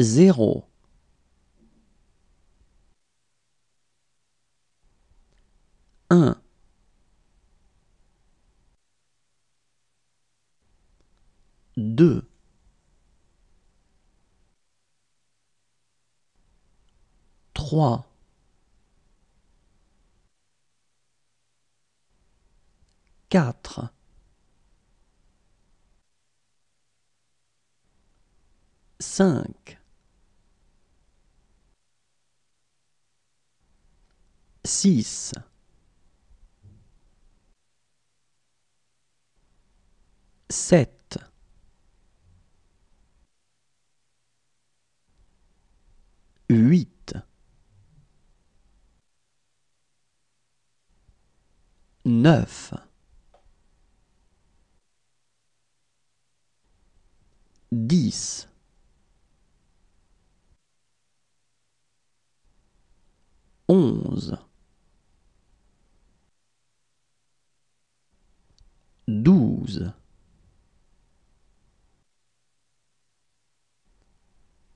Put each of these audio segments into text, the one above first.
zéro. 1. 2. 3. 4. 5. 6. 7. 8. 9. 10. 11. 12. 13. 14. 15. 16. 17. 18. 19. 20. 21. 22.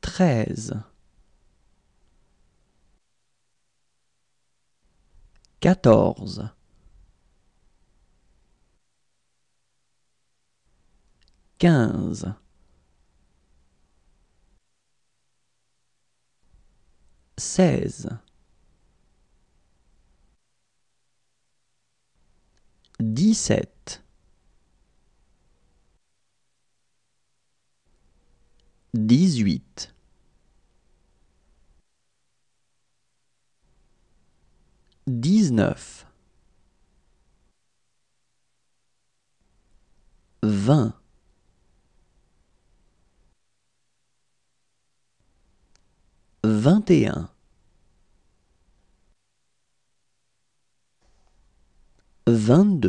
23. 24. 25. 26. 27. 28. 29. 30. 31. 32.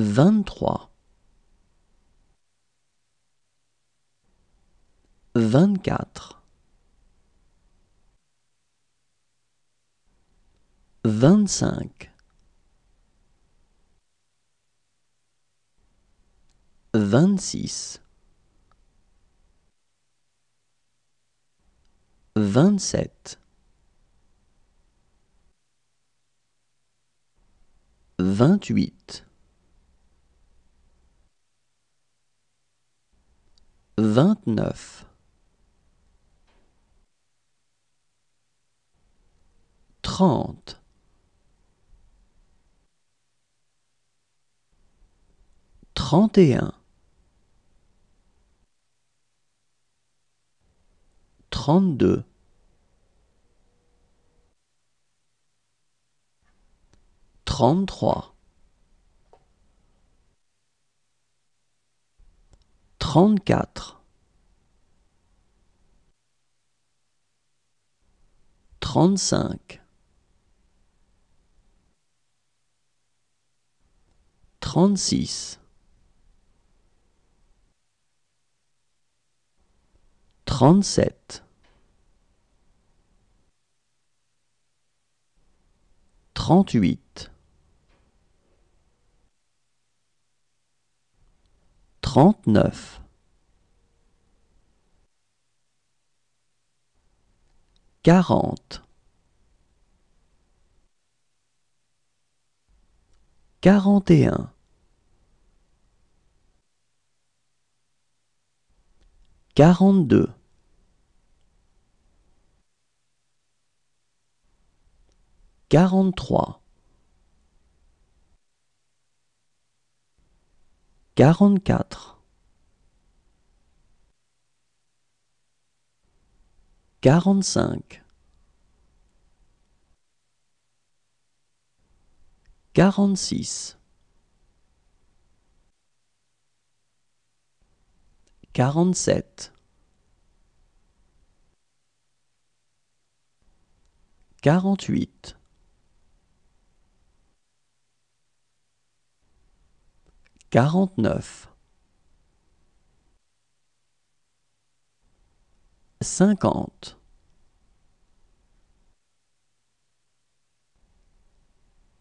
33. 34. 35. 36. 37. 38. 39. 40. 41. 42. 43. 44. 45. 46. 47. 48. 49. 50. 51.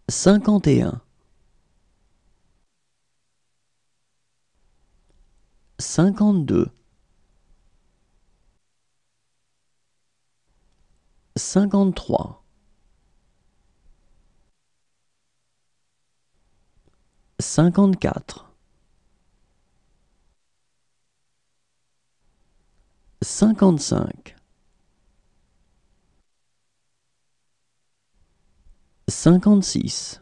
52. 52, 53, 54, 55, 56, 57,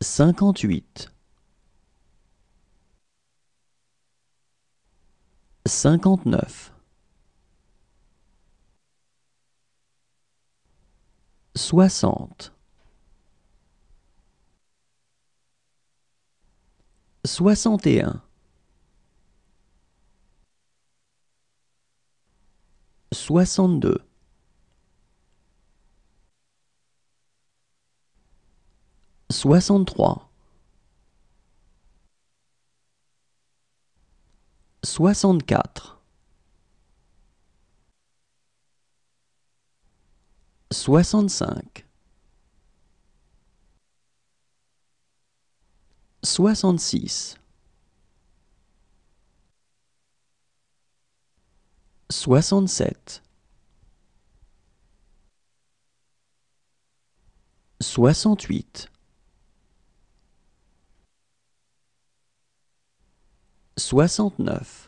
58, 59, 60, 61, 62, 63, 64, 65, 66, 67, 68, 69,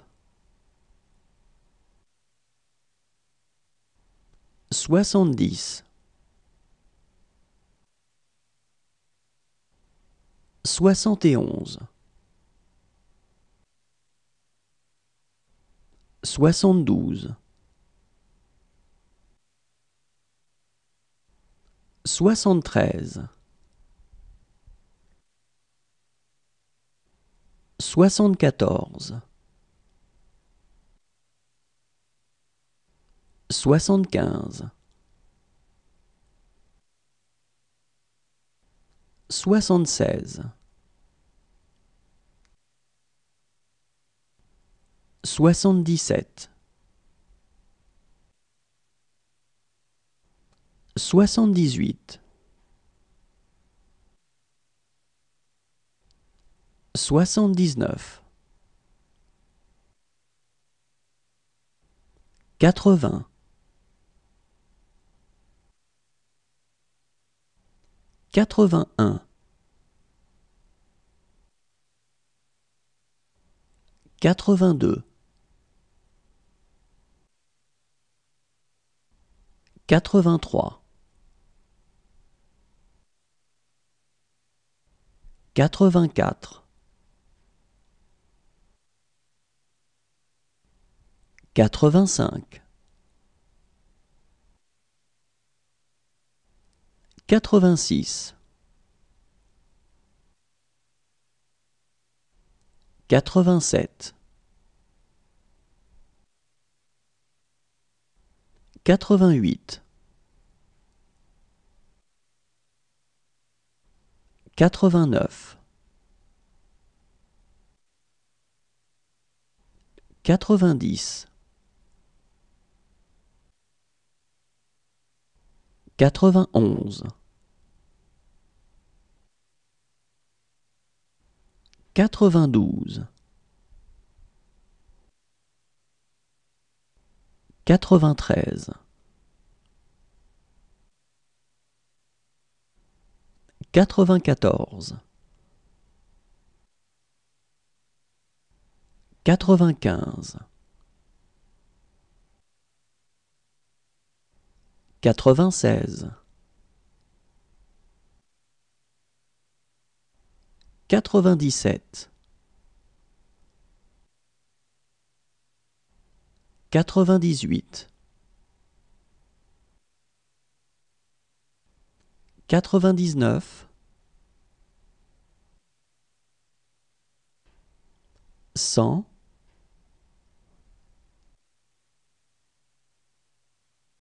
70, 71, 72, 73, 74, 75, 76, 77, 78, 79, 80, 81, 82, 83, 84, 85, 86, 87, 88, 89, 90, 91, 92, 93, 94, 95, 96, 97, 98, 99, 100,